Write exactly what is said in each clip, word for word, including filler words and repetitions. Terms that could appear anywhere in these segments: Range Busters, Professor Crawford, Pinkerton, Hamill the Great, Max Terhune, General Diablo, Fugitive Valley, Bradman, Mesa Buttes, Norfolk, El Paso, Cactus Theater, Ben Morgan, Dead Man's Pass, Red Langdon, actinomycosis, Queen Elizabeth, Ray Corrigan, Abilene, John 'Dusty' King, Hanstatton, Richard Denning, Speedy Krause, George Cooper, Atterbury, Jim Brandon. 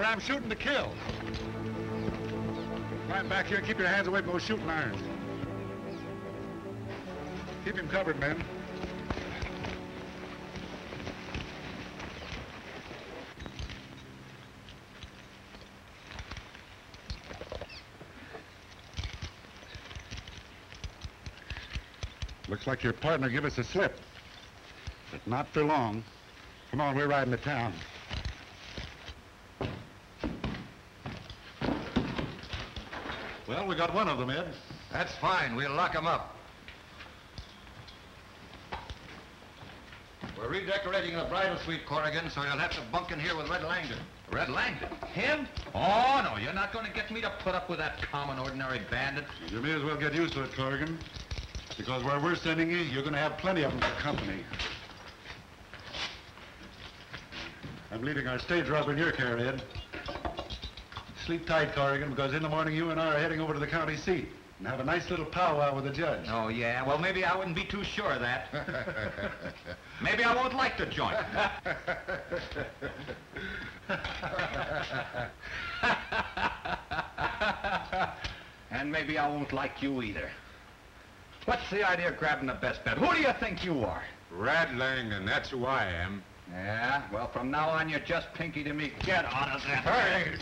I'm shooting to kill. Right back here, keep your hands away from those shooting irons. Keep him covered, men. Looks like your partner gave us a slip, but not for long. Come on, we're riding to town. Well, we got one of them, Ed. That's fine. We'll lock them up. We're redecorating the bridal suite, Corrigan, so you'll have to bunk in here with Red Langdon. Red Langdon? Him? Oh, no, you're not going to get me to put up with that common, ordinary bandit. You may as well get used to it, Corrigan, because where we're sending you, you're going to have plenty of them for company. I'm leaving our stage robber in your care, Ed. Sleep tight, Corrigan, because in the morning you and I are heading over to the county seat and have a nice little powwow with the judge. Oh, yeah? Well, maybe I wouldn't be too sure of that. Maybe I won't like the joint. And maybe I won't like you either. What's the idea of grabbing the best bet? Who do you think you are? Red Langdon, that's who I am. Yeah? Well, from now on, you're just Pinky to me. Get out of that. Hurry!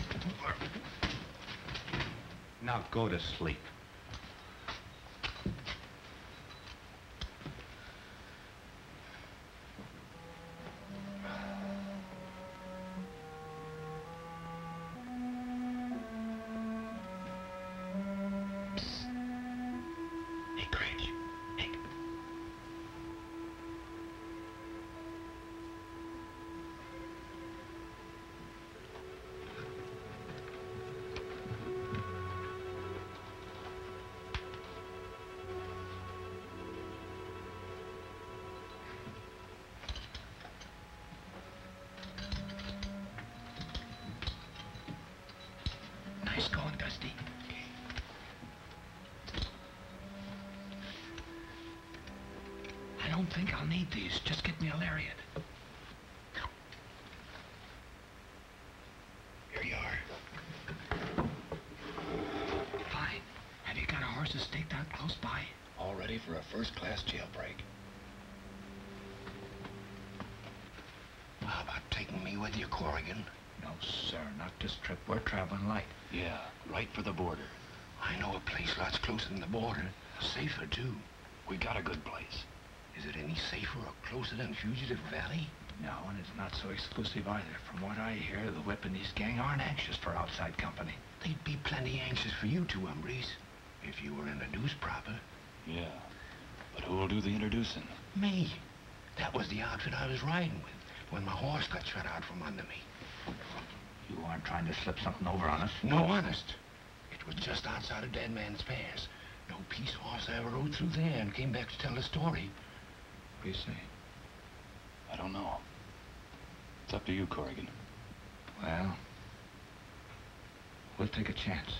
Now go to sleep. First-class jailbreak. How about taking me with you, Corrigan? No, sir, not this trip. We're traveling light. Yeah, right for the border. I know a place lots closer than the border. Safer, too. We got a good place. Is it any safer or closer than Fugitive Valley? No, and it's not so exclusive either. From what I hear, the Whip and his gang aren't anxious for outside company. They'd be plenty anxious for you two, Umbreeze, if you were introduced proper. Yeah, but who'll do the introducing? Me. That was the outfit I was riding with when my horse got shut out from under me. You aren't trying to slip something over on us? No, honest. It was just outside of Dead Man's Pass. No peace horse I ever rode through there and came back to tell the story. What do you say? I don't know. It's up to you, Corrigan. Well, we'll take a chance.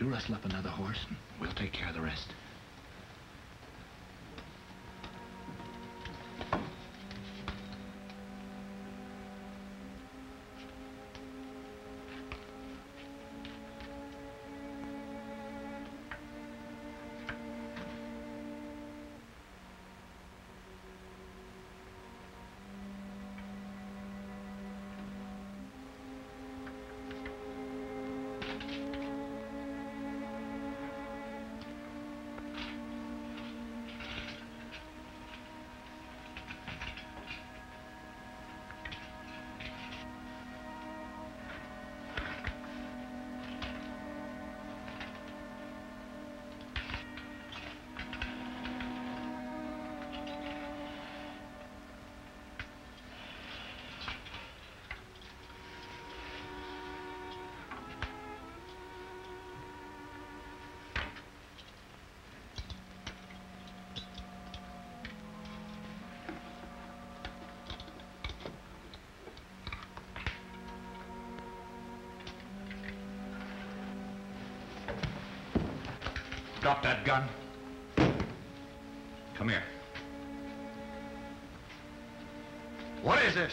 You rustle up another horse, and we'll take care of the rest. Drop that gun. Come here. What is this?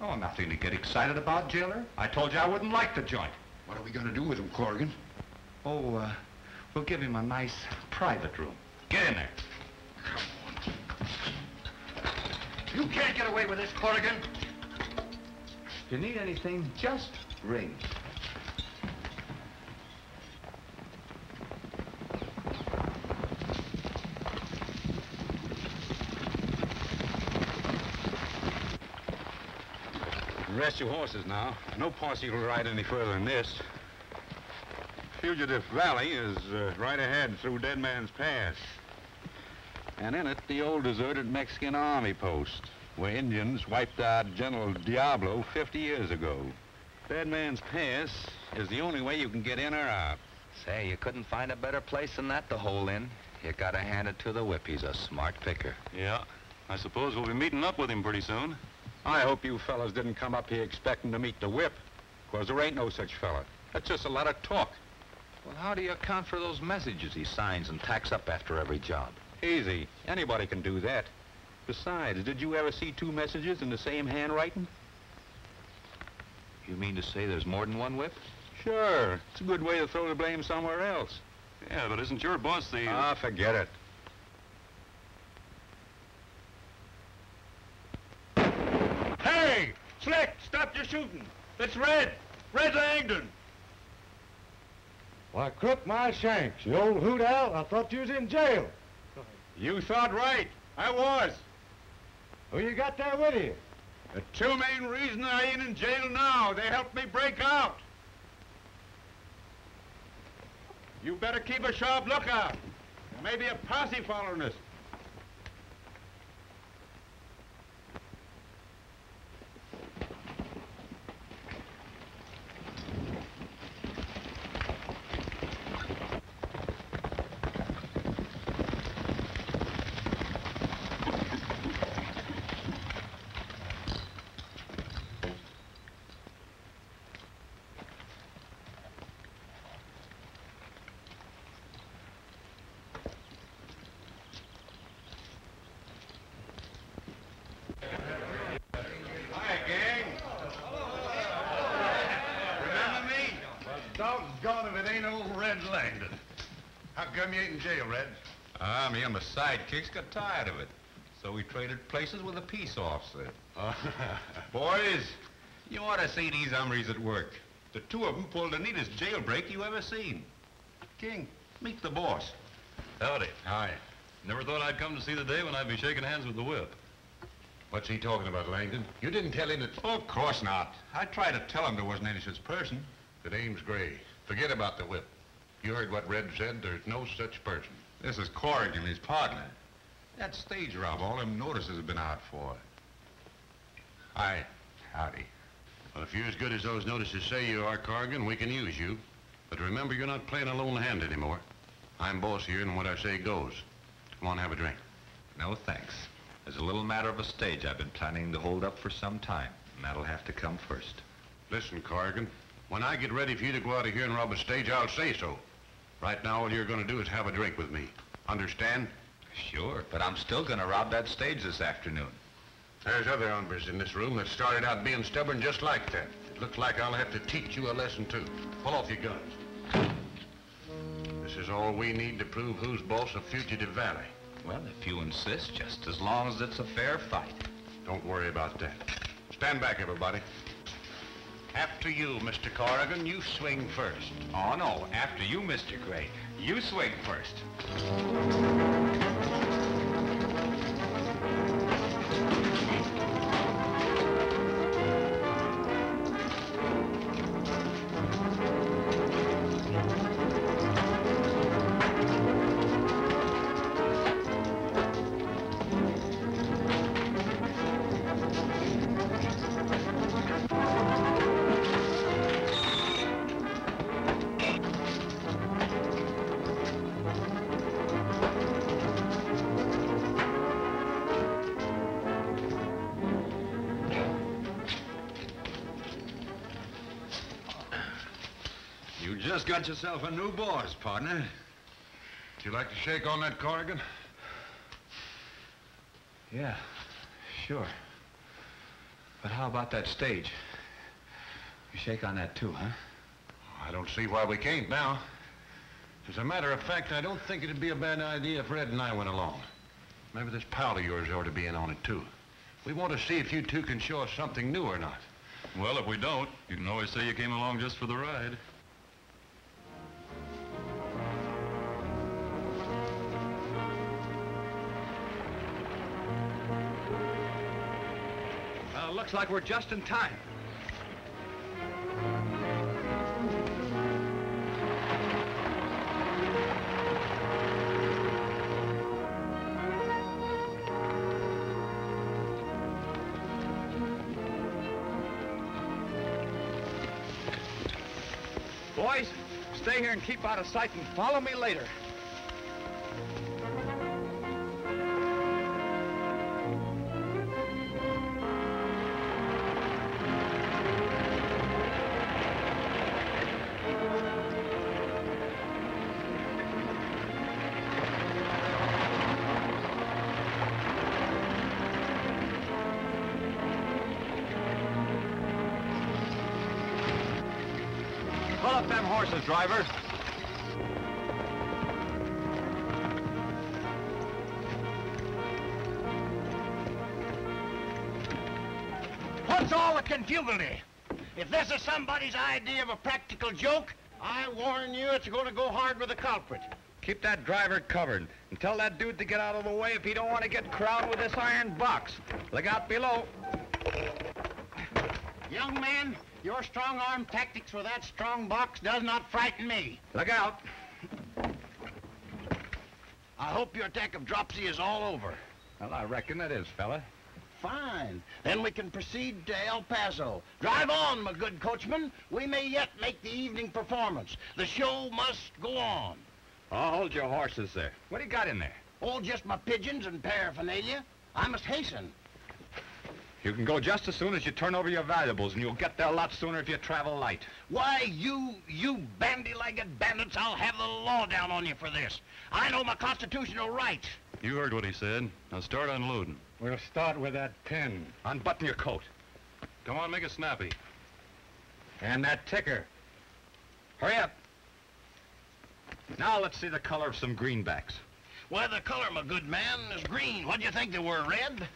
Oh, nothing to get excited about, jailer. I told you I wouldn't like the joint. What are we going to do with him, Corrigan? Oh, uh, we'll give him a nice private room. Get in there. Come on. You can't get away with this, Corrigan. If you need anything, just ring. Rest your horses now. No posse will ride any further than this. Fugitive Valley is uh, right ahead through Dead Man's Pass. And in it, the old deserted Mexican army post, where Indians wiped out General Diablo fifty years ago. Dead Man's Pass is the only way you can get in or out. Say, you couldn't find a better place than that to hole in. You gotta hand it to the Whip. He's a smart picker. Yeah, I suppose we'll be meeting up with him pretty soon. I hope you fellas didn't come up here expecting to meet the Whip, because there ain't no such fella. That's just a lot of talk. Well, how do you account for those messages he signs and tacks up after every job? Easy. Anybody can do that. Besides, did you ever see two messages in the same handwriting? You mean to say there's more than one Whip? Sure. It's a good way to throw the blame somewhere else. Yeah, but isn't your boss the... Ah, forget it. Slick, stop your shooting. It's Red. Red Langdon. Why, crook my shanks, you old hoot owl, I thought you was in jail. You thought right. I was. Who you got there with you? The two main reasons I ain't in jail now. They helped me break out. You better keep a sharp lookout. There may be a posse following us. The sidekicks got tired of it, so we traded places with a peace officer. Boys, You ought to see these hombres at work. The two of them pulled the neatest jailbreak you ever seen. King, meet the boss. Howdy. Hi. Never thought I'd come to see the day when I'd be shaking hands with the whip. What's he talking about, Langdon? You didn't tell him that... Oh, of course not. I tried to tell him there was an innocent person. The name's Gray. Forget about the whip. You heard what Red said. There's no such person. This is Corrigan, his partner. That stage rob, all them notices have been out for. Hi. Howdy. Well, if you're as good as those notices say you are, Corrigan, we can use you. But remember, you're not playing a lone hand anymore. I'm boss here, and what I say goes. Come on, have a drink. No, thanks. There's a little matter of a stage I've been planning to hold up for some time, and that'll have to come first. Listen, Corrigan, when I get ready for you to go out of here and rob a stage, I'll say so. Right now, all you're going to do is have a drink with me. Understand? Sure, but I'm still going to rob that stage this afternoon. There's other hombres in this room that started out being stubborn just like that. It looks like I'll have to teach you a lesson, too. Pull off your guns. This is all we need to prove who's boss of Fugitive Valley. Well, if you insist, just as long as it's a fair fight. Don't worry about that. Stand back, everybody. After you, Mister Corrigan, you swing first. Oh, no, after you, Mister Gray. You swing first. Just got yourself a new boss, partner. Would you like to shake on that, Corrigan? Yeah, sure. But how about that stage? You shake on that too, huh? I don't see why we can't now. As a matter of fact, I don't think it'd be a bad idea if Red and I went along. Maybe this pal of yours ought to be in on it too. We want to see if you two can show us something new or not. Well, if we don't, you can always say you came along just for the ride. Looks like we're just in time. Boys, stay here and keep out of sight and follow me later. Driver. What's all the confubility? If this is somebody's idea of a practical joke, I warn you it's going to go hard with the culprit. Keep that driver covered and tell that dude to get out of the way if he don't want to get crowded with this iron box. Look out below. Young man, your strong-arm tactics with that strong box does not frighten me. Look out. I hope your attack of dropsy is all over. Well, I reckon it is, fella. Fine. Then we can proceed to El Paso. Drive on, my good coachman. We may yet make the evening performance. The show must go on. Oh, hold your horses there. What do you got in there? Oh, just my pigeons and paraphernalia. I must hasten. You can go just as soon as you turn over your valuables, and you'll get there a lot sooner if you travel light. Why, you, you bandy-legged bandits, I'll have the law down on you for this. I know my constitutional rights. You heard what he said. Now start unloading. We'll start with that pin. Unbutton your coat. Come on, make it snappy. And that ticker. Hurry up. Now let's see the color of some greenbacks. Why, the color, my good man, is green. What do you think they were, red?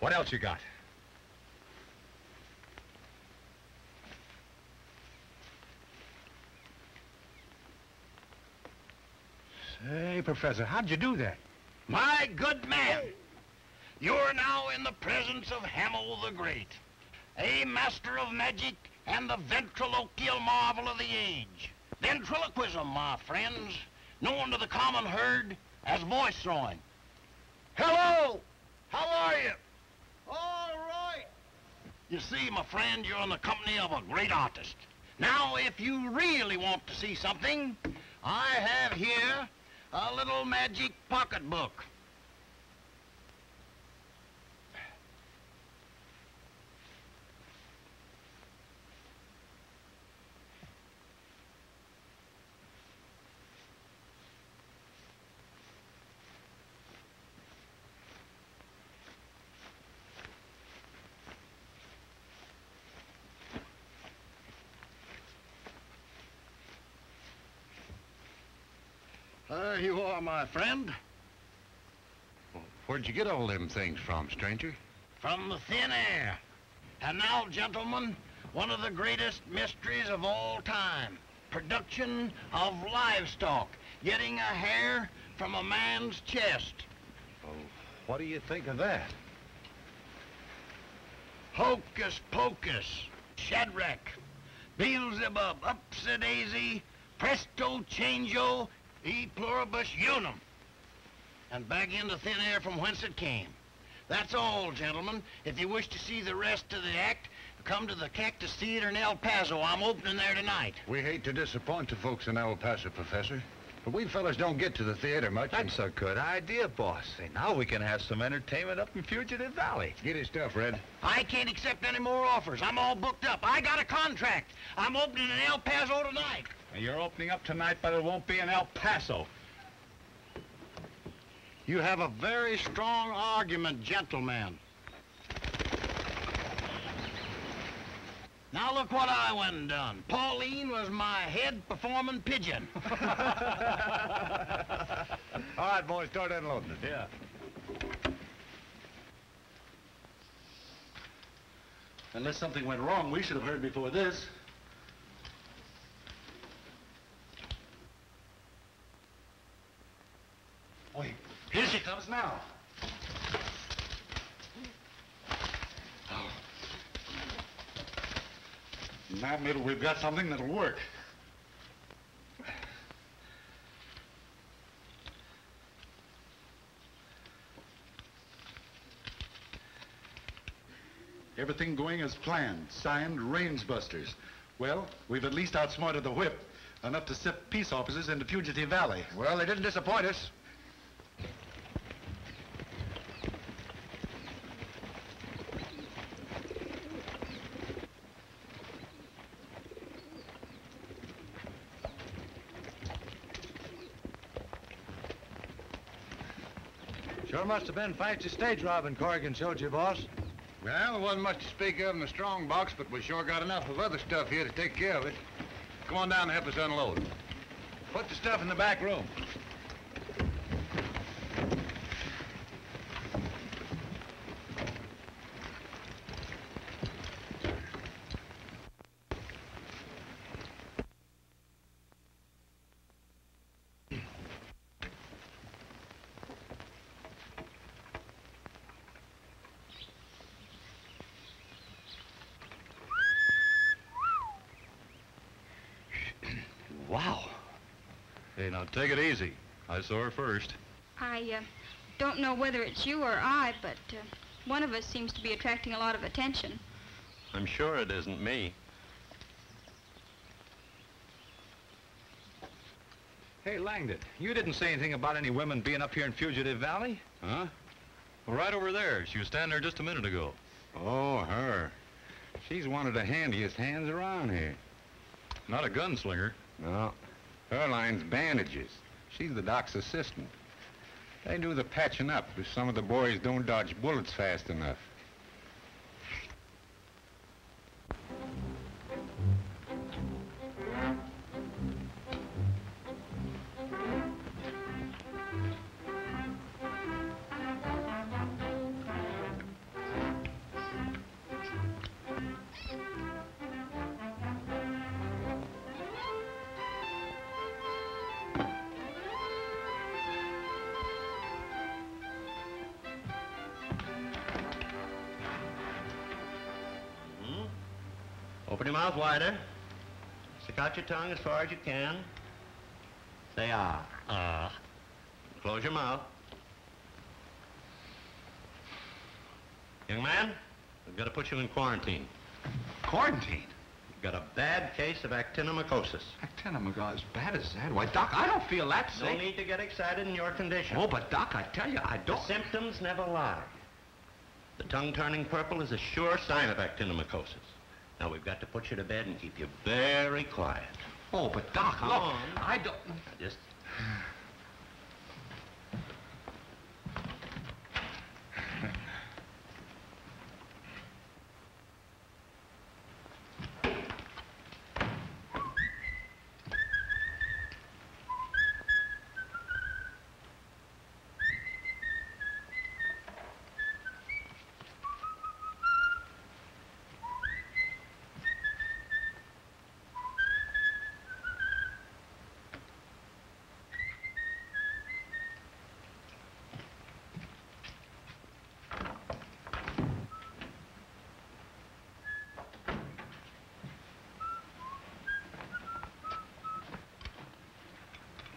What else you got? me, Professor, how'd you do that? My good man, you're now in the presence of Hamill the Great, a master of magic and the ventriloquial marvel of the age. Ventriloquism, my friends, known to the common herd as voice throwing. Hello! How are you? All right. You see, my friend, you're in the company of a great artist. Now, if you really want to see something, I have here a little magic pocketbook. There you are, my friend. Well, where'd you get all them things from, stranger? From the thin air. And now, gentlemen, one of the greatest mysteries of all time. Production of livestock. Getting a hair from a man's chest. Oh, what do you think of that? Hocus pocus. Shadrach. Beelzebub. Upsidaisy. Presto changeo. E pluribus unum, and back into thin air from whence it came. That's all, gentlemen. If you wish to see the rest of the act, come to the Cactus Theater in El Paso. I'm opening there tonight. We hate to disappoint the folks in El Paso, Professor, but we fellas don't get to the theater much. That's a good idea, boss. See, now we can have some entertainment up in Fugitive Valley. Get his stuff, Red. I can't accept any more offers. I'm all booked up. I got a contract. I'm opening in El Paso tonight. You're opening up tonight, but it won't be in El Paso. You have a very strong argument, gentlemen. Now look what I went and done. Pauline was my head performing pigeon. All right, boys, start unloading it. Yeah. Unless something went wrong, we should have heard before this. Wait, here she comes now. Oh. Now, middle, we've got something that'll work. Everything going as planned, signed Range Busters. Well, we've at least outsmarted the whip, enough to sift peace officers into Fugitive Valley. Well, they didn't disappoint us. Sure must have been fancy stage robbing Corrigan showed you, boss. Well, there wasn't much to speak of in the strong box, but we sure got enough of other stuff here to take care of it. Come on down and help us unload. Put the stuff in the back room. Wow. Hey, now take it easy. I saw her first. I uh, don't know whether it's you or I, but uh, one of us seems to be attracting a lot of attention. I'm sure it isn't me. Hey, Langdon, you didn't say anything about any women being up here in Fugitive Valley? Huh? Well, right over there. She was standing there just a minute ago. Oh, her. She's one of the handiest hands around here. Not a gunslinger. No, her line's bandages. She's the doc's assistant. They do the patching up if some of the boys don't dodge bullets fast enough. Open your mouth wider. Stick out your tongue as far as you can. Say ah. Ah. Close your mouth. Young man, we've got to put you in quarantine. Quarantine? You've got a bad case of actinomycosis. Actinomycosis? As bad as that? Why, Doc, I don't feel that sick. No need to get excited in your condition. Oh, but, Doc, I tell you, I don't... The symptoms never lie. The tongue turning purple is a sure sign of actinomycosis. Now, we've got to put you to bed and keep you very quiet. Oh, but, Doc, look, on. I don't... I just...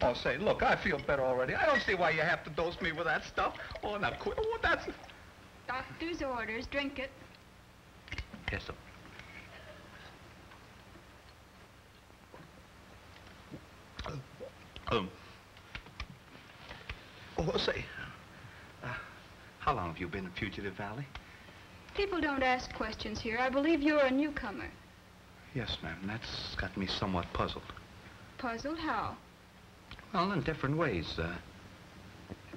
Oh, say, look, I feel better already. I don't see why you have to dose me with that stuff. Oh, now, quit. Oh, that's... Doctor's orders. Drink it. Yes, sir. Um. Oh, say, uh, how long have you been in Fugitive Valley? People don't ask questions here. I believe you're a newcomer. Yes, ma'am. That's got me somewhat puzzled. Puzzled? How? Well, in different ways. Uh,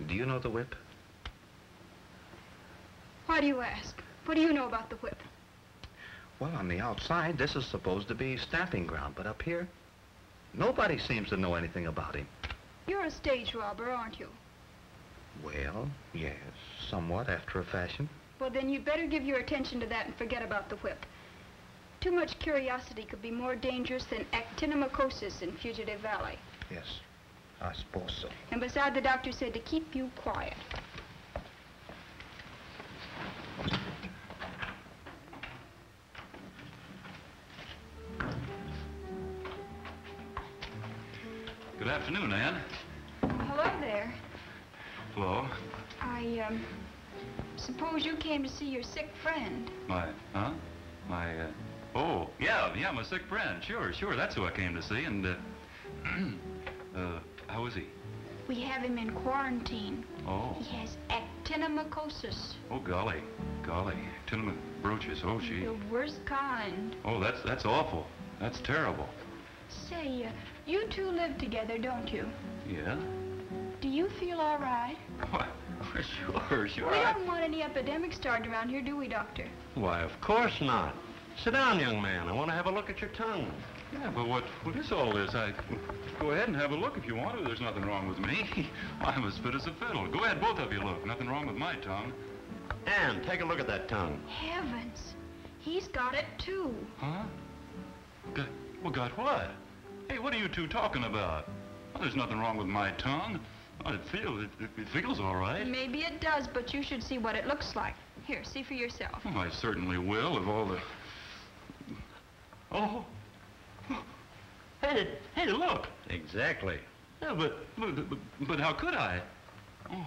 do you know the whip? Why do you ask? What do you know about the whip? Well, on the outside, this is supposed to be stamping ground, but up here, nobody seems to know anything about him. You're a stage robber, aren't you? Well, yes, somewhat, after a fashion. Well, then you'd better give your attention to that and forget about the whip. Too much curiosity could be more dangerous than actinomycosis in Fugitive Valley. Yes. I suppose so. And besides, the doctor said to keep you quiet. Good afternoon, Ann. Hello there. Hello. I, um, suppose you came to see your sick friend. My, huh? My, uh, oh, yeah, yeah, my sick friend. Sure, sure, that's who I came to see, and, uh, uh, how is he? We have him in quarantine. Oh. He has actinomycosis. Oh, golly. Golly. Actinomycosis. Oh, gee. The worst kind. Oh, that's that's awful. That's terrible. Say, uh, you two live together, don't you? Yeah. Do you feel all right? Why, sure, sure. We don't want any epidemic starting around here, do we, Doctor? Why, of course not. Sit down, young man. I want to have a look at your tongue. Yeah, but what, what is all this? I... Go ahead and have a look if you want to. There's nothing wrong with me. I'm as fit as a fiddle. Go ahead, both of you look. Nothing wrong with my tongue. Ann, take a look at that tongue. Heavens. He's got it, too. Huh? Got, well, got what? Hey, what are you two talking about? Well, there's nothing wrong with my tongue. Well, it feels, it, it, it feels all right. Maybe it does, but you should see what it looks like. Here, see for yourself. Well, I certainly will, of all the... Oh. Hey, hey, look. Exactly. Yeah, but, but, but how could I? Oh.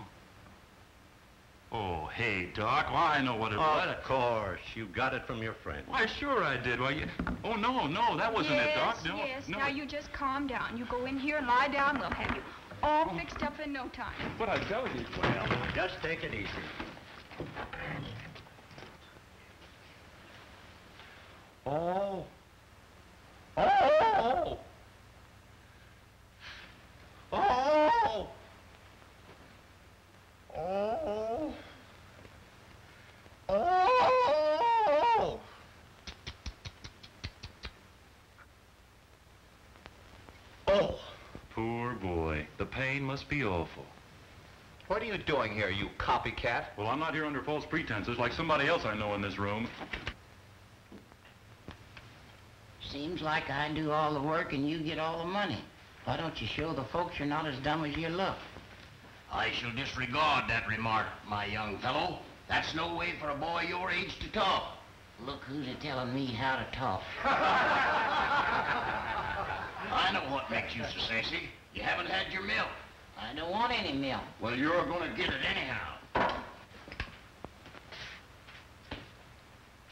Oh, hey, Doc. Well, I know what it was. Of course. You got it from your friend. Why, sure I did. Why, you... Oh, no, no, that wasn't yes, it, Doc. No, yes, no. Now you just calm down. You go in here and lie down. We'll have you all oh. fixed up in no time. But I tell you... Well, just take it easy. Oh. Oh! Oh! Oh! Oh! Oh! Oh! Poor boy. The pain must be awful. What are you doing here, you copycat? Well, I'm not here under false pretenses like somebody else I know in this room. Seems like I do all the work and you get all the money. Why don't you show the folks you're not as dumb as you look? I shall disregard that remark, my young fellow. That's no way for a boy your age to talk. Look who's a telling me how to talk. I know what makes you so sassy. You haven't had your milk. I don't want any milk. Well, you're going to get it anyhow.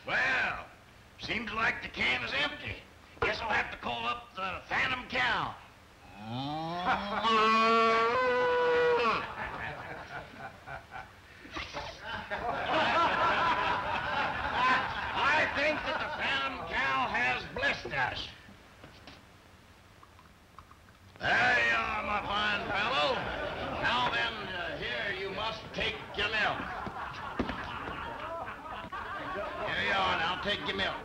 Well, seems like the can is empty. Guess I'll have to call up the Phantom Cow. I think that the Phantom Cow has blessed us. There you are, my fine fellow. Now then, uh, here you must take your milk. Here you are, now take your milk.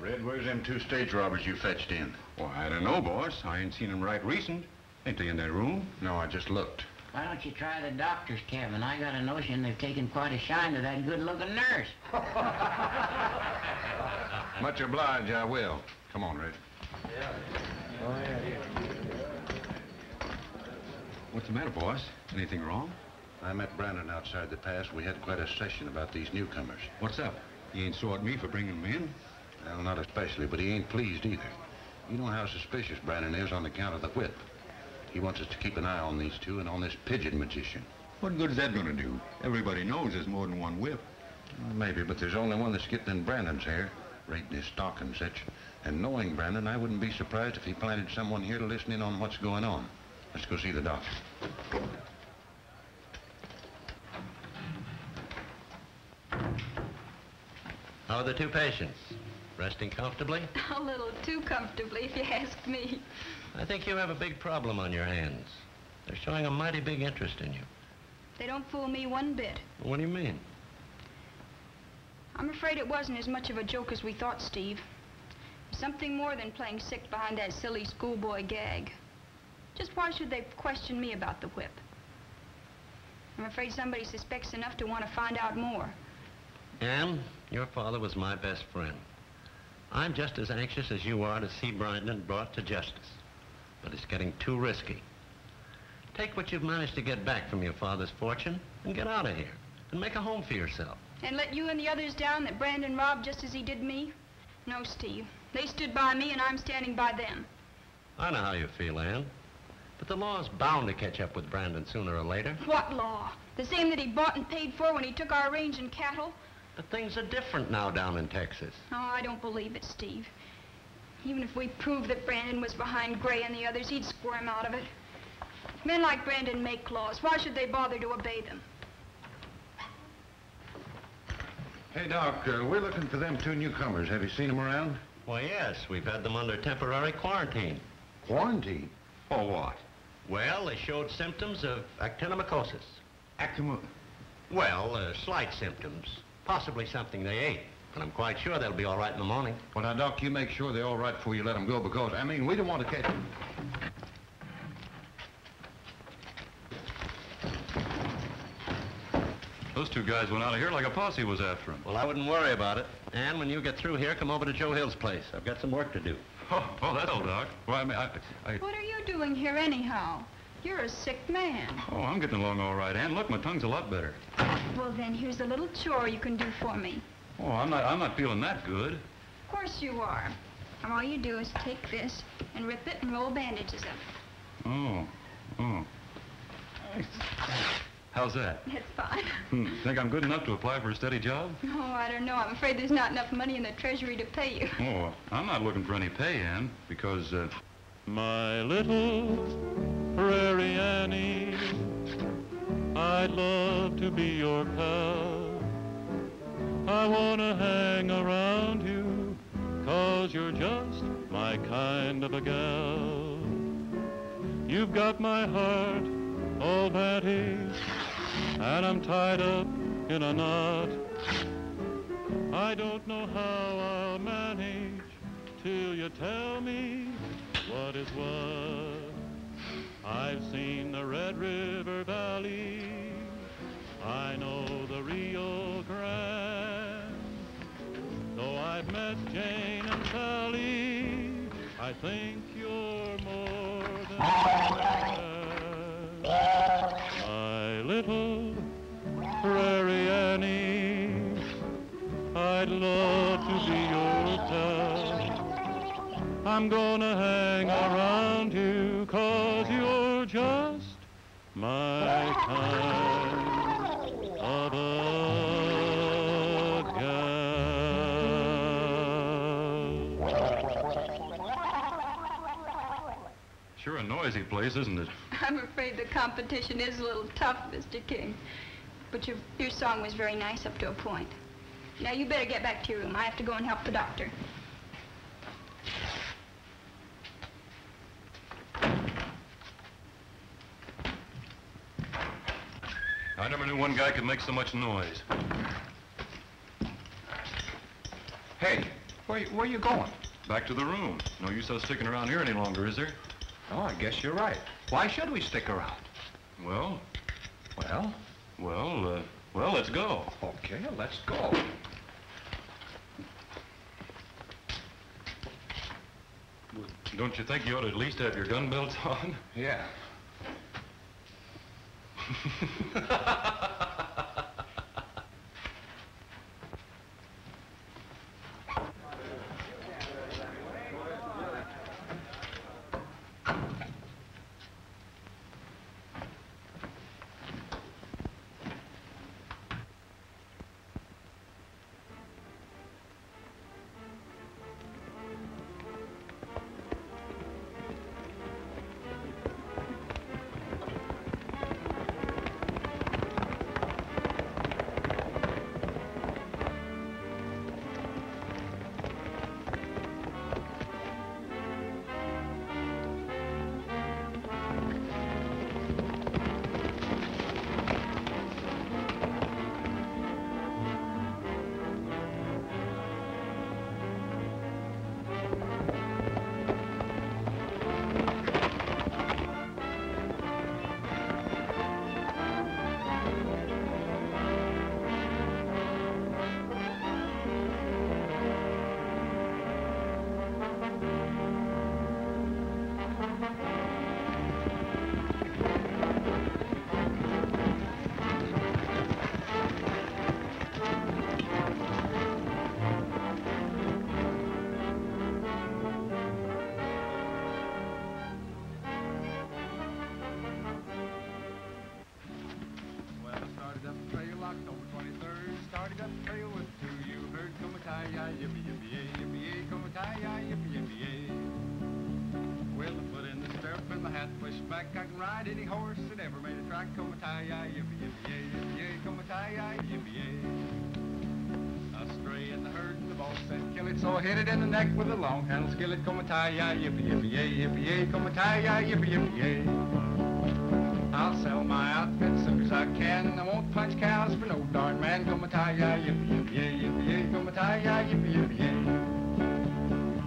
Red, where's them two stage robbers you fetched in? Well, I don't know, boss. I ain't seen them right recent. Ain't they in their room? No, I just looked. Why don't you try the doctor's cabin? I got a notion they've taken quite a shine to that good-looking nurse. Much obliged, I will. Come on, Red. Yeah. Oh, yeah, yeah. What's the matter, boss? Anything wrong? I met Brandon outside the pass. We had quite a session about these newcomers. What's up? He ain't sore at me for bringing them in. Well, not especially, but he ain't pleased either. You know how suspicious Brandon is on account of the whip. He wants us to keep an eye on these two and on this pigeon magician. What good is that going to do? Everybody knows there's more than one whip. Well, maybe, but there's only one that's getting in Brandon's hair, raiding his stock and such. And knowing Brandon, I wouldn't be surprised if he planted someone here to listen in on what's going on. Let's go see the doctor. How are the two patients? Resting comfortably? A little too comfortably, if you ask me. I think you have a big problem on your hands. They're showing a mighty big interest in you. They don't fool me one bit. What do you mean? I'm afraid it wasn't as much of a joke as we thought, Steve. Something more than playing sick behind that silly schoolboy gag. Just why should they question me about the whip? I'm afraid somebody suspects enough to want to find out more. Ann, your father was my best friend. I'm just as anxious as you are to see Brandon brought to justice, but it's getting too risky. Take what you've managed to get back from your father's fortune and get out of here and make a home for yourself. And let you and the others down that Brandon robbed just as he did me? No, Steve. They stood by me and I'm standing by them. I know how you feel, Ann, but the law's bound to catch up with Brandon sooner or later. What law? The same that he bought and paid for when he took our range and cattle? But things are different now down in Texas. Oh, I don't believe it, Steve. Even if we prove that Brandon was behind Gray and the others, he'd squirm out of it. Men like Brandon make laws. Why should they bother to obey them? Hey, Doc, uh, we're looking for them two newcomers. Have you seen them around? Why, yes. We've had them under temporary quarantine. Quarantine? For what? Well, they showed symptoms of actinomycosis. Actinomycosis? Well, uh, slight symptoms. Possibly something they ate, but I'm quite sure they'll be all right in the morning. Well, now, Doc, you make sure they're all right before you let them go, because, I mean, we don't want to catch them. Those two guys went out of here like a posse was after them. Well, I wouldn't worry about it. And when you get through here, come over to Joe Hill's place. I've got some work to do. Oh, well, that'll, Doc. Well, I mean, I, I... What are you doing here, anyhow? You're a sick man. Oh, I'm getting along all right, Ann. Look, my tongue's a lot better. Well, then, here's a little chore you can do for me. Oh, I'm not, I'm not feeling that good. Of course you are. And all you do is take this and rip it and roll bandages up. Oh, oh. How's that? That's fine. Hmm. Think I'm good enough to apply for a steady job? Oh, I don't know. I'm afraid there's not enough money in the treasury to pay you. Oh, I'm not looking for any pay, Ann, because, uh... my little... Prairie Annie, I'd love to be your pal. I wanna hang around you, cause you're just my kind of a gal. You've got my heart all batty, and I'm tied up in a knot. I don't know how I'll manage till you tell me what is what. I've seen the Red River Valley, I know the Rio Grande. Though I've met Jane and Sally, I think you're more than that. My little Prairie Annie, I'd love to be your town. I'm gonna hang around you, cause you're just my kind of a gal. Sure a noisy place, isn't it? I'm afraid the competition is a little tough, Mister King. But your, your song was very nice up to a point. Now you better get back to your room. I have to go and help the doctor. I never knew one guy could make so much noise. Hey, where, where are you going? Back to the room. No use us sticking around here any longer, is there? Oh, I guess you're right. Why should we stick around? Well, well... Well, uh, well, let's go. Okay, let's go. Don't you think you ought to at least have your gun belts on? Yeah. With a long handle skillet, come a tie, yippee, yippee, yippee, yippee, come a tie, yippee, yippee, yippee. I'll sell my outfit soon as I can. I won't punch cows for no darn man. Come a tie, yippee, yippee, yippee, come a tie, yippee, yippee.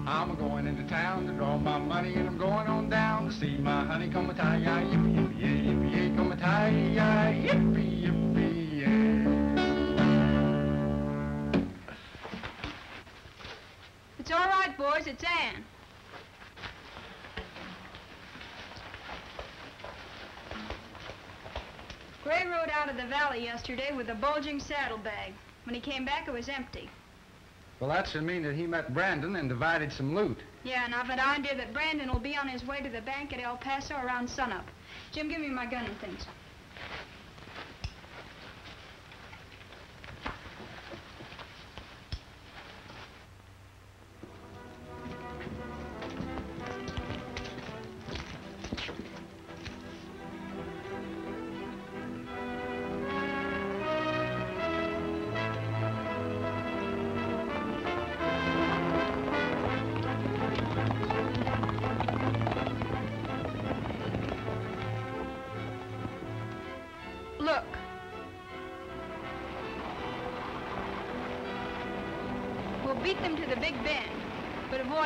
I'm a going into town to draw my money, and I'm going on down to see my honey. Come a tie, yippee, yippee, yippee, come a tie, yippee, yippee. Boys, it's Ann. Gray rode out of the valley yesterday with a bulging saddlebag. When he came back, it was empty. Well, that should mean that he met Brandon and divided some loot. Yeah, and I've an idea that Brandon will be on his way to the bank at El Paso around sunup. Jim, give me my gun and things.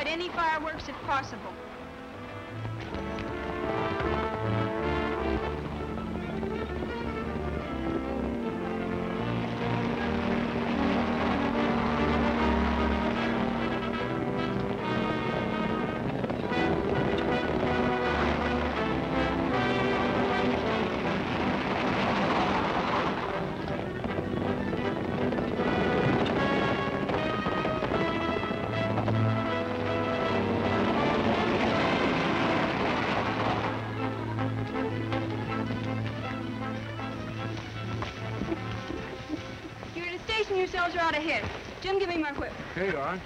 Any fireworks if possible. and yourselves are out ahead. Jim, give me my whip. Here you are.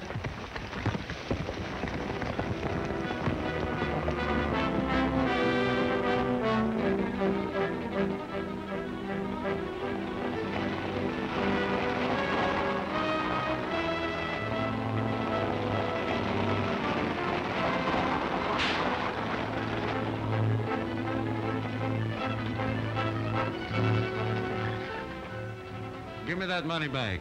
Give me that money bag.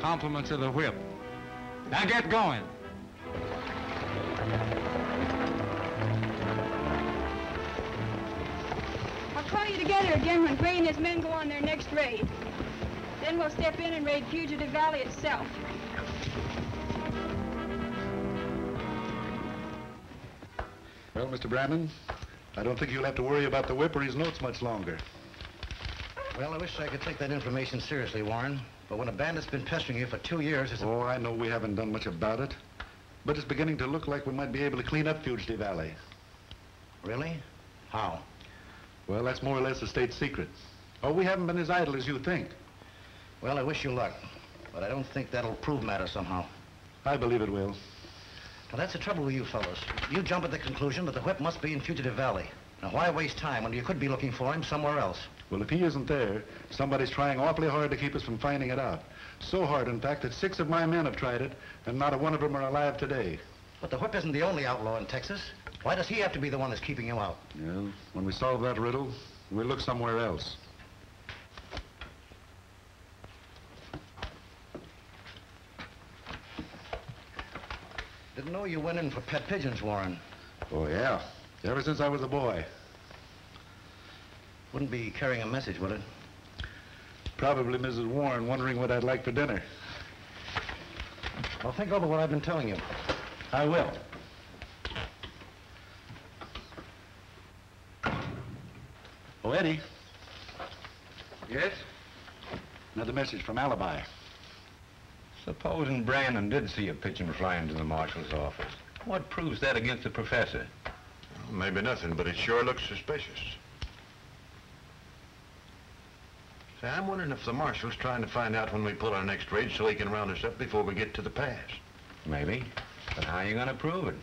Compliments of the whip. Now get going. I'll call you together again when Gray and his men go on their next raid. Then we'll step in and raid Fugitive Valley itself. Well, Mister Bradman, I don't think you'll have to worry about the whip or his notes much longer. Well, I wish I could take that information seriously, Warren. But when a bandit's been pestering you for two years, it's... Oh, I know we haven't done much about it. But it's beginning to look like we might be able to clean up Fugitive Valley. Really? How? Well, that's more or less a state secret. Oh, we haven't been as idle as you think. Well, I wish you luck. But I don't think that'll prove matter somehow. I believe it will. Well, that's the trouble with you fellows. You jump at the conclusion that the whip must be in Fugitive Valley. Now, why waste time when you could be looking for him somewhere else? Well, if he isn't there, somebody's trying awfully hard to keep us from finding it out. So hard, in fact, that six of my men have tried it, and not a one of them are alive today. But the whip isn't the only outlaw in Texas. Why does he have to be the one that's keeping you out? Well, when we solve that riddle, we'll look somewhere else. Didn't know you went in for pet pigeons, Warren. Oh, yeah. Ever since I was a boy. Wouldn't be carrying a message, would it? Probably Missus Warren wondering what I'd like for dinner. Well, think over what I've been telling you. I will. Oh, Eddie. Yes? Another message from Alibi. Supposing Brandon did see a pigeon flying to the marshal's office, what proves that against the professor? Well, maybe nothing, but it sure looks suspicious. See, I'm wondering if the marshal's trying to find out when we pull our next raid so he can round us up before we get to the pass. Maybe, but how are you going to prove it?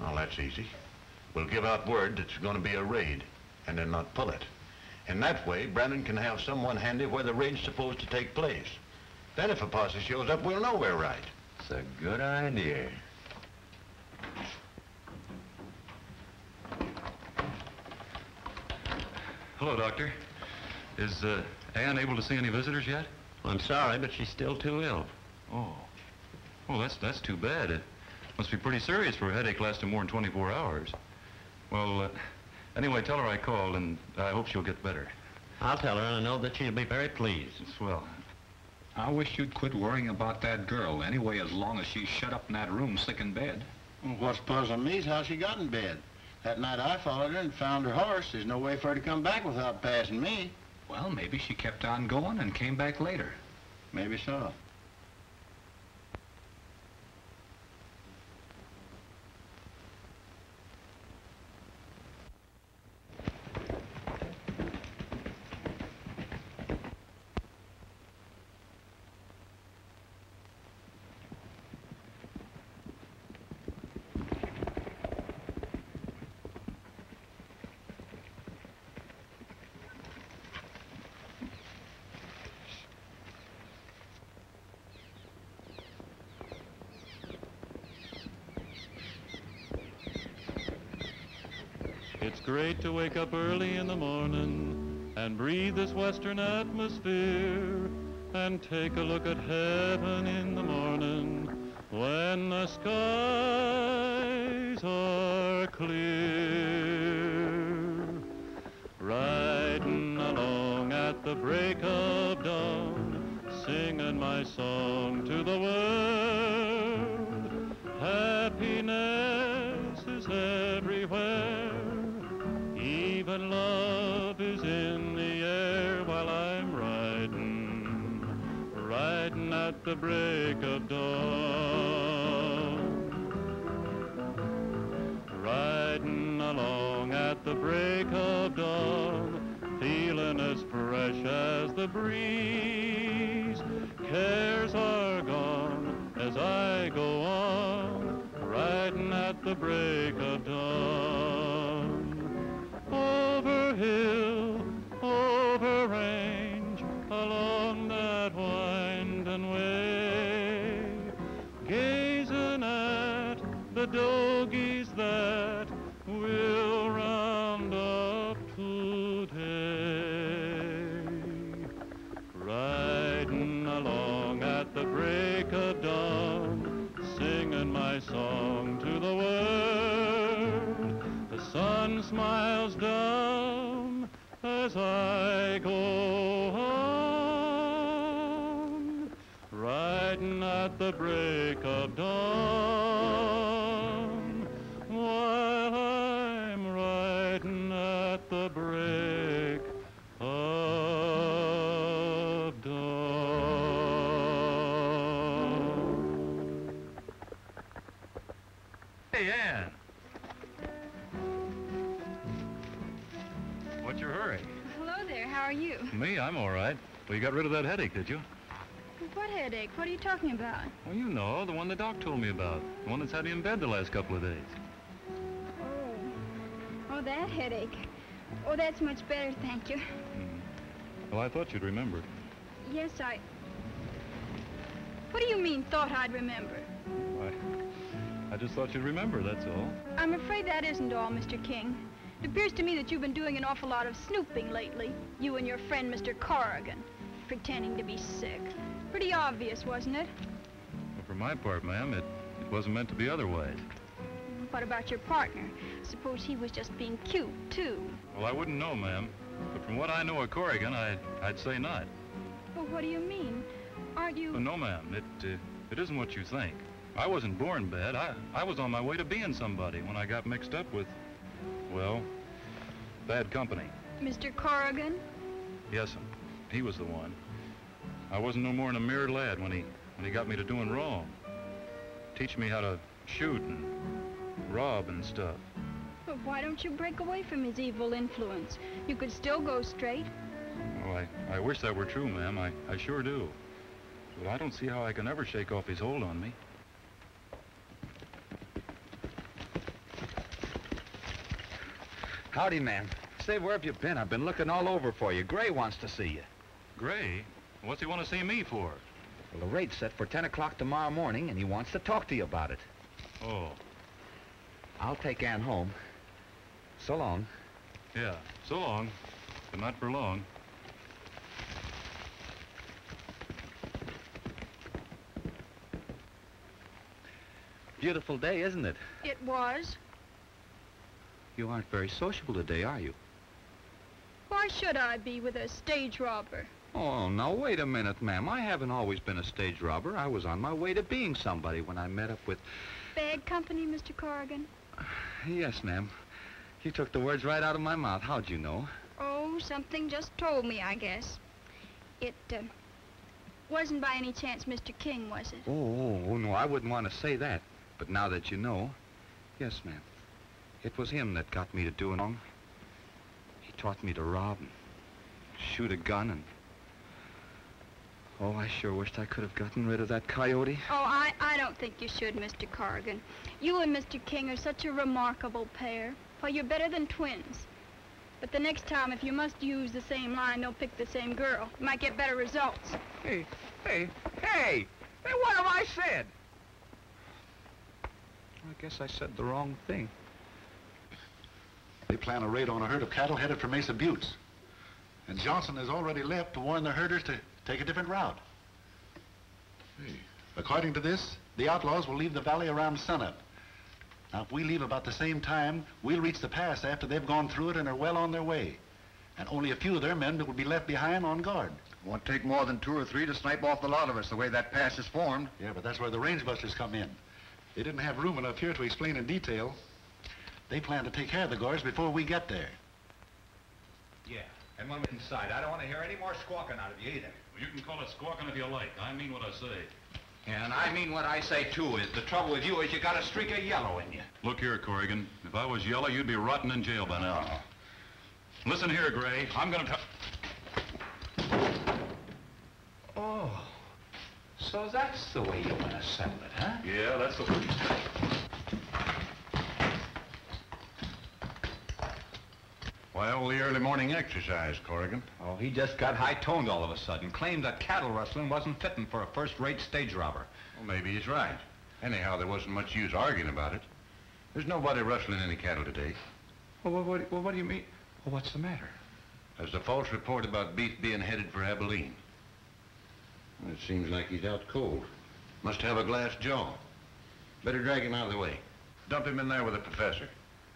Well, that's easy. We'll give out word that it's going to be a raid and then not pull it. And that way, Brandon can have someone handy where the raid's supposed to take place. Then if a posse shows up, we'll know we're right. It's a good idea. Hello, Doctor. Is uh, Ann able to see any visitors yet? I'm sorry, but she's still too ill. Oh. Well, that's, that's too bad. It must be pretty serious for a headache lasting more than twenty-four hours. Well, uh, anyway, tell her I called, and I hope she'll get better. I'll tell her, and I know that she'll be very pleased. Swell. I wish you'd quit worrying about that girl, anyway, as long as she's shut up in that room sick in bed. Well, what's puzzling me is how she got in bed. That night I followed her and found her horse. There's no way for her to come back without passing me. Well, maybe she kept on going and came back later. Maybe so. It's great to wake up early in the morning and breathe this western atmosphere and take a look at heaven in the morning when the skies are clear. Riding along at the break of dawn, singing my song to the world. Happiness is everywhere. Even love is in the air while I'm riding, riding at the break of dawn, riding along morning at the break of dawn, feeling as fresh as the breeze. Cares are gone as I go on, riding at the break of dawn. Over hill, over range, along that winding way, gazing at the dogies that we'll round up today. Riding along at the break of dawn, singing my song to the world. The sun smiles down as I go on, riding at the break of dawn. Me, I'm all right. Well, you got rid of that headache, did you? What headache? What are you talking about? Well, you know, the one the doc told me about. The one that's had you in bed the last couple of days. Oh. Oh, that headache. Oh, that's much better, thank you. Mm. Well, I thought you'd remember. Yes, I... What do you mean, thought I'd remember? Why, I just thought you'd remember, that's all. I'm afraid that isn't all, Mister King. It appears to me that you've been doing an awful lot of snooping lately, you and your friend Mister Corrigan, pretending to be sick. Pretty obvious, wasn't it? Well, for my part, ma'am, it, it wasn't meant to be otherwise. What about your partner? Suppose he was just being cute, too. Well, I wouldn't know, ma'am, but from what I know of Corrigan, I'd, I'd say not. Well, what do you mean? Aren't you... Well, no, ma'am, it, uh, it isn't what you think. I wasn't born bad. I, I was on my way to being somebody when I got mixed up with... Well, bad company. Mister Corrigan? Yes, he was the one. I wasn't no more than a mere lad when he when he got me to doing wrong. Teach me how to shoot and rob and stuff. But why don't you break away from his evil influence? You could still go straight. Oh, I, I wish that were true, ma'am. I, I sure do. But I don't see how I can ever shake off his hold on me. Howdy, man. Say, where have you been? I've been looking all over for you. Gray wants to see you. Gray? What's he want to see me for? Well, the rate's set for ten o'clock tomorrow morning, and he wants to talk to you about it. Oh. I'll take Ann home. So long. Yeah, so long, but not for long. Beautiful day, isn't it? It was. You aren't very sociable today, are you? Why should I be with a stage robber? Oh, now, wait a minute, ma'am. I haven't always been a stage robber. I was on my way to being somebody when I met up with... Bad company, Mister Corrigan? Yes, ma'am. You took the words right out of my mouth. How'd you know? Oh, something just told me, I guess. It, uh, wasn't by any chance Mister King, was it? Oh, oh, oh no, I wouldn't want to say that. But now that you know... Yes, ma'am. It was him that got me to do wrong. He taught me to rob and shoot a gun and... Oh, I sure wished I could have gotten rid of that coyote. Oh, I, I don't think you should, Mister Corrigan. You and Mister King are such a remarkable pair. Why, you're better than twins. But the next time, if you must use the same line, don't pick the same girl. You might get better results. Hey, hey, hey! Hey, what have I said? I guess I said the wrong thing. They plan a raid on a herd of cattle headed for Mesa Buttes. And Johnson has already left to warn the herders to take a different route. Hey. According to this, the outlaws will leave the valley around sunup. Now, if we leave about the same time, we'll reach the pass after they've gone through it and are well on their way. And only a few of their men will be left behind on guard. It won't take more than two or three to snipe off the lot of us the way that pass is formed. Yeah, but that's where the Range Busters come in. They didn't have room enough here to explain in detail. They plan to take care of the guards before we get there. Yeah, and when we're inside, I don't want to hear any more squawking out of you either. Well, you can call it squawking if you like. I mean what I say. Yeah, and I mean what I say, too, is the trouble with you is you got a streak of yellow in you. Look here, Corrigan. If I was yellow, you'd be rotting in jail by now. Listen here, Gray. I'm going to tell... Oh. So that's the way you want to settle it, huh? Yeah, that's the way. Why, all the early morning exercise, Corrigan? Oh, he just got high-toned all of a sudden. Claimed that cattle rustling wasn't fitting for a first-rate stage robber. Well, maybe he's right. Anyhow, there wasn't much use arguing about it. There's nobody rustling any cattle today. Well, what, what, well, what do you mean? Well, what's the matter? There's a false report about beef being headed for Abilene. It seems like he's out cold. Must have a glass jaw. Better drag him out of the way. Dump him in there with the professor.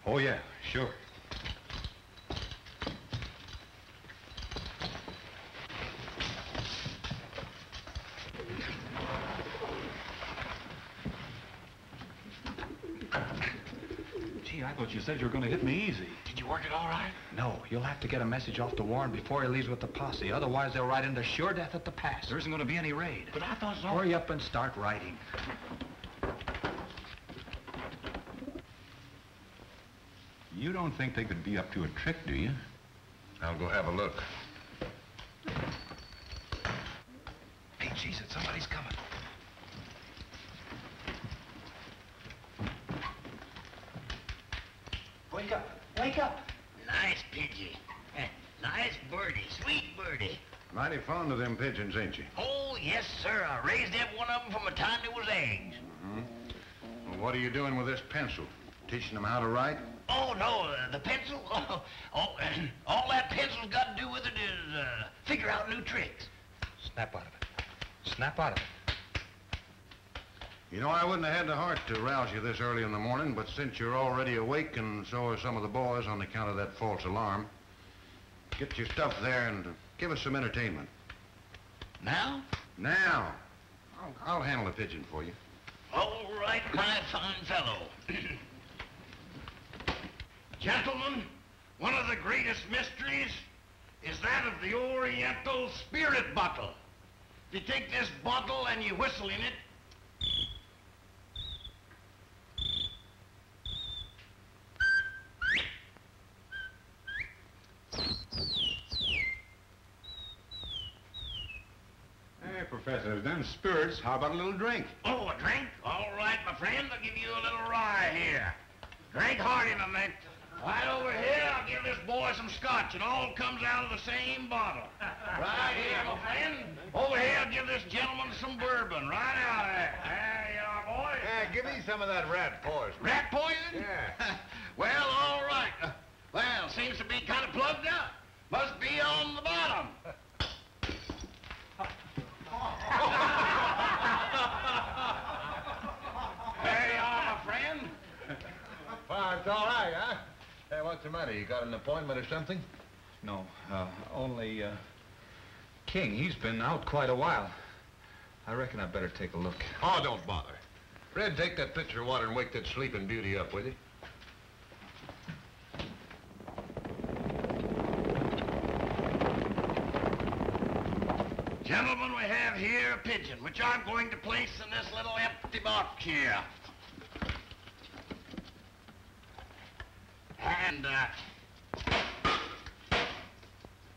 Oh, yeah, sure. Gee, I thought you said you were going to hit me easy. Did you work it all right? No, you'll have to get a message off to Warren before he leaves with the posse. Otherwise, they'll ride into sure death at the pass. There isn't going to be any raid. But I thought so. Hurry up and start riding. You don't think they could be up to a trick, do you? I'll go have a look. Hey, Jesus, somebody's coming. Wake up. Wake up. Nice pigeon. Nice birdie. Sweet birdie. Mighty fond of them pigeons, ain't you? Oh, yes, sir. I raised every one of them from the time they was eggs. Mm-hmm. Well, what are you doing with this pencil? Teaching them how to write? Oh, no. Uh, the pencil? Oh, oh, all that pencil's got to do with it is uh, figure out new tricks. Snap out of it. Snap out of it. You know, I wouldn't have had the heart to rouse you this early in the morning, but since you're already awake and so are some of the boys on account of that false alarm, get your stuff there and give us some entertainment. Now? Now. I'll, I'll handle the pigeon for you. All right, my fine fellow. Gentlemen, one of the greatest mysteries is that of the Oriental spirit bottle. If you take this bottle and you whistle in it, Professor, if them spirits, how about a little drink? Oh, a drink? All right, my friend, I'll give you a little rye here. Drink hearty, my man. Right over here, I'll give this boy some scotch. It all comes out of the same bottle. Right here, my friend. Over here, I'll give this gentleman some bourbon. Right out of there. There you are, boy. Yeah, give me some of that rat poison. Rat poison? Yeah. Well, all right. Uh, well, seems to be kind of plugged up. Must be on the bottom. There you are, my friend. Well, it's all right, huh? Hey, what's the matter? You got an appointment or something? No, uh, only, uh, King, he's been out quite a while. I reckon I better take a look. Oh, don't bother. Red, take that pitcher of water and wake that sleeping beauty up, will you? Gentlemen, we have here a pigeon, which I'm going to place in this little empty box here. And, uh...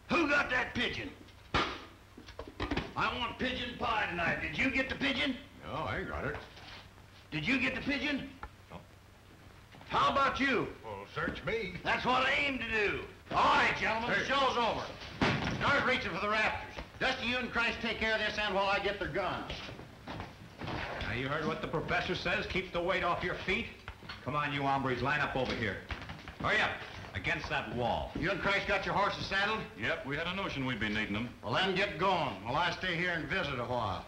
who got that pigeon? I want pigeon pie tonight. Did you get the pigeon? No, I got it. Did you get the pigeon? No. How about you? Well, search me. That's what I aim to do. All right, gentlemen, search. The show's over. Start reaching for the rafters. Dusty, you and Christ take care of this end while I get their guns. Now, you heard what the professor says. Keep the weight off your feet. Come on, you hombres, line up over here. Hurry up, against that wall. You and Christ got your horses saddled? Yep, we had a notion we'd be needing them. Well, then get going. Well, I stay here and visit a while.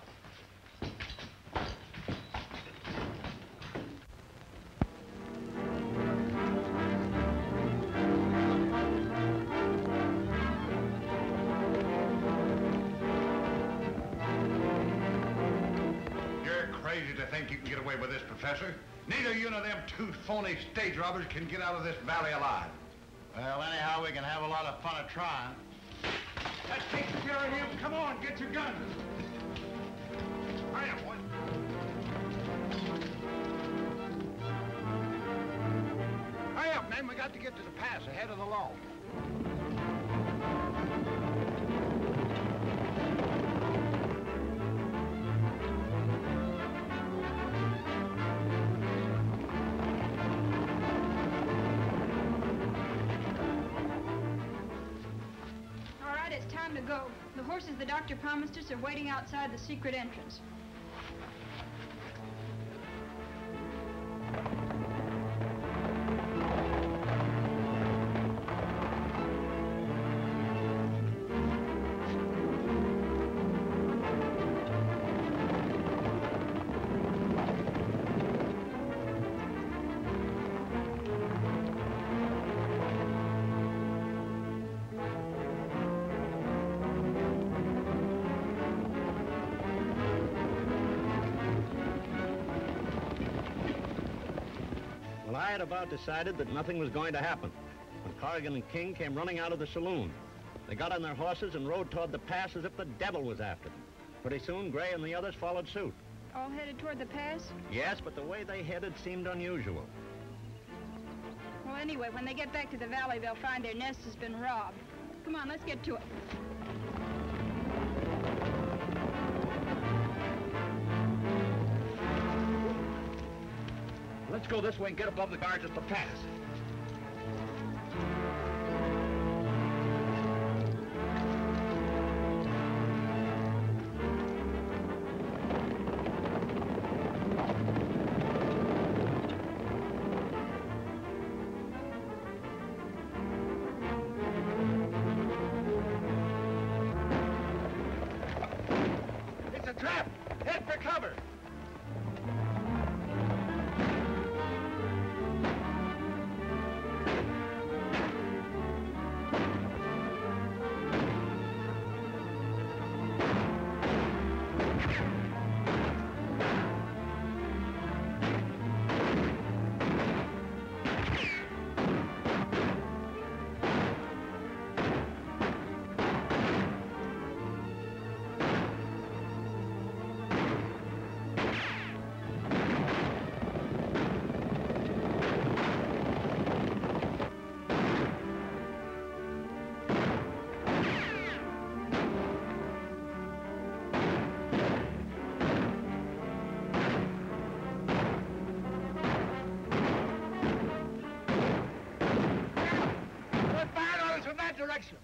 Professor, neither you nor them two phony stage robbers can get out of this valley alive. Well, anyhow, we can have a lot of fun at trying. That takes care of him. Come on, get your guns. Hurry up, boy. man. We got to get to the pass ahead of the law. All right, it's time to go. The horses the doctor promised us are waiting outside the secret entrance. I had about decided that nothing was going to happen when Corrigan and King came running out of the saloon. They got on their horses and rode toward the pass as if the devil was after them. Pretty soon, Gray and the others followed suit. All headed toward the pass? Yes, but the way they headed seemed unusual. Well, anyway, when they get back to the valley, they'll find their nest has been robbed. Come on, let's get to it. Let's go this way and get above the guards at the pass. It's a trap! Head for cover! Direction.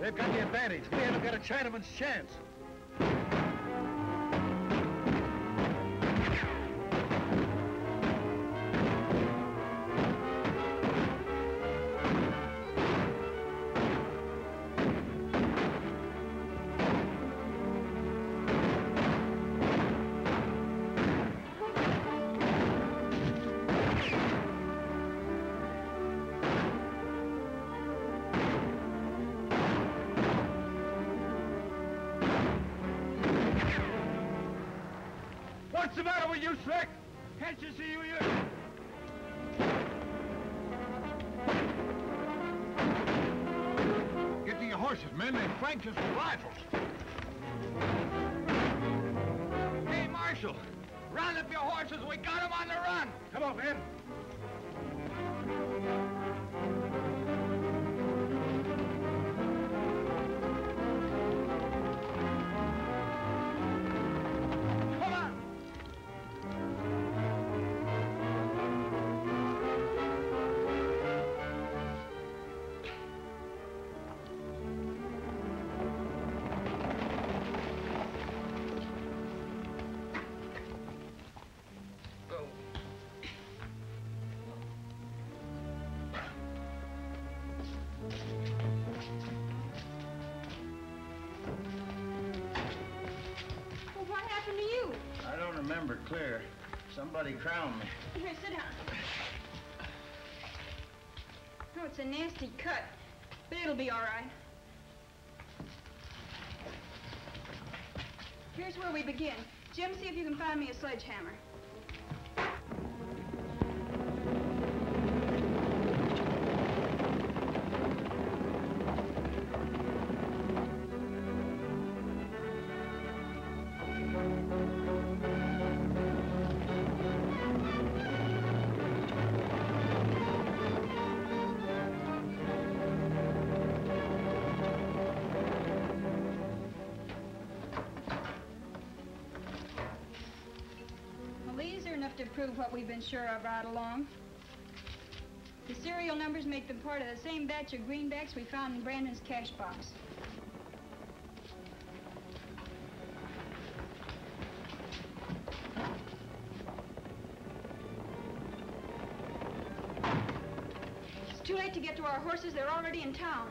They've got the advantage. We haven't got a Chinaman's chance. What's the matter with you, Slick? Can't you see you here? Get to your horses, men. They franked us with rifles. Hey, Marshal. Round up your horses. We got them on the run. Come on, men. Remember clear. Somebody crowned me. Here, sit down. Oh, it's a nasty cut, but it'll be all right. Here's where we begin. Jim, see if you can find me a sledgehammer. prove what we've been sure of right along. The serial numbers make them part of the same batch of greenbacks we found in Brandon's cash box. It's too late to get to our horses. They're already in town.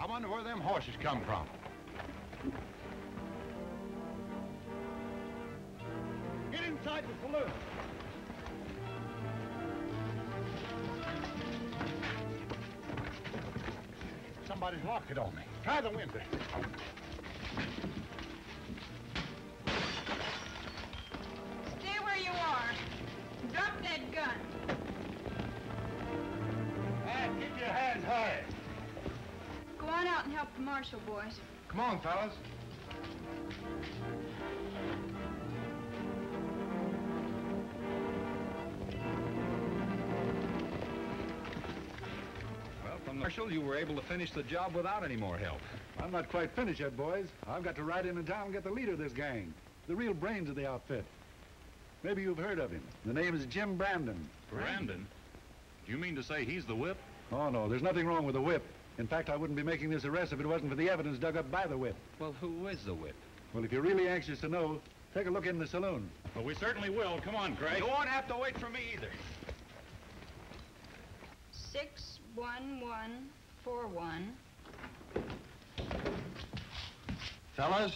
I wonder where them horses come from. Get inside with the loot. Somebody's locked it on me. Try the window. Stay where you are. Drop that gun. Hey, keep your hands high. Go on out and help the marshal, boys. Come on, fellas. Marshal, you were able to finish the job without any more help. I'm not quite finished yet, boys. I've got to ride into town and get the leader of this gang, the real brains of the outfit. Maybe you've heard of him. The name is Jim Brandon. Brandon? Do you mean to say he's the whip? Oh, no, there's nothing wrong with the whip. In fact, I wouldn't be making this arrest if it wasn't for the evidence dug up by the whip. Well, who is the whip? Well, if you're really anxious to know, take a look in the saloon. Well, we certainly will. Come on, Craig. You won't have to wait for me either. Six. One, one, four, one. Fellas,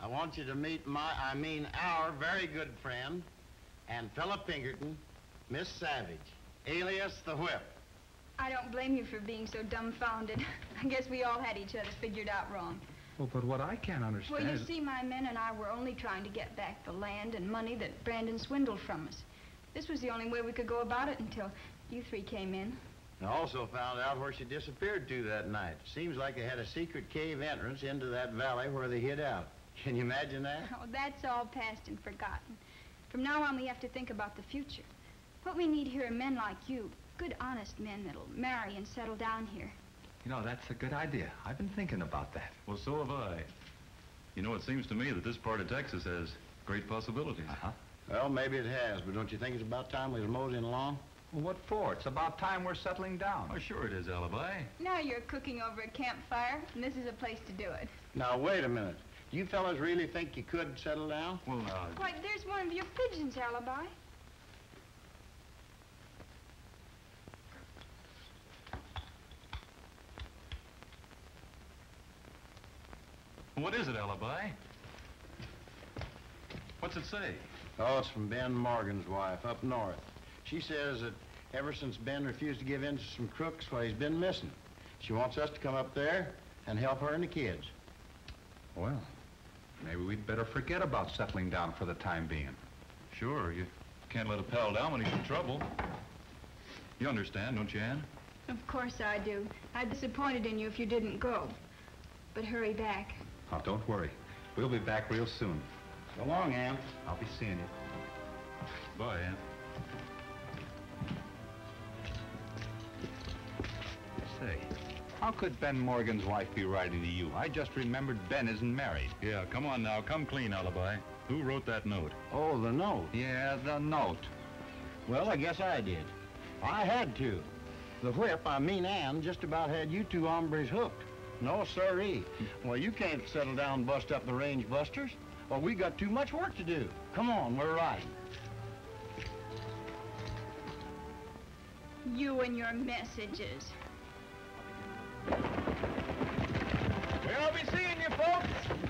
I want you to meet my, I mean our very good friend, and Philip Pinkerton, Miss Savage, alias the Whip. I don't blame you for being so dumbfounded. I guess we all had each other figured out wrong. Well, but what I can't understand... Well, you see, my men and I were only trying to get back the land and money that Brandon swindled from us. This was the only way we could go about it until you three came in. I also found out where she disappeared to that night. Seems like they had a secret cave entrance into that valley where they hid out. Can you imagine that? Oh, that's all past and forgotten. From now on, we have to think about the future. What we need here are men like you, good, honest men that'll marry and settle down here. You know, that's a good idea. I've been thinking about that. Well, so have I. You know, it seems to me that this part of Texas has great possibilities. Uh-huh. Well, maybe it has, but don't you think it's about time we was moseying along? Well, what for? It's about time we're settling down. Oh, sure it is, Alibi. Now you're cooking over a campfire, and this is a place to do it. Now, wait a minute. Do you fellas really think you could settle down? Well, now... Why, there's one of your pigeons, Alibi. What is it, Alibi? What's it say? Oh, it's from Ben Morgan's wife up north. She says that ever since Ben refused to give in to some crooks, well, he's been missing. She wants us to come up there and help her and the kids. Well, maybe we'd better forget about settling down for the time being. Sure, you can't let a pal down when he's in trouble. You understand, don't you, Ann? Of course I do. I'd be disappointed in you if you didn't go. But hurry back. Oh, don't worry. We'll be back real soon. So long, Ann. I'll be seeing you. Bye, Ann. How could Ben Morgan's wife be writing to you? I just remembered Ben isn't married. Yeah, come on now. Come clean, Alibi. Who wrote that note? Oh, the note. Yeah, the note. Well, I guess I did. I had to. The whip, I mean Ann, just about had you two hombres hooked. No, sirree. Well, you can't settle down and bust up the Range Busters. Well, we got too much work to do. Come on, we're riding. You and your messages. We'll be seeing you, folks.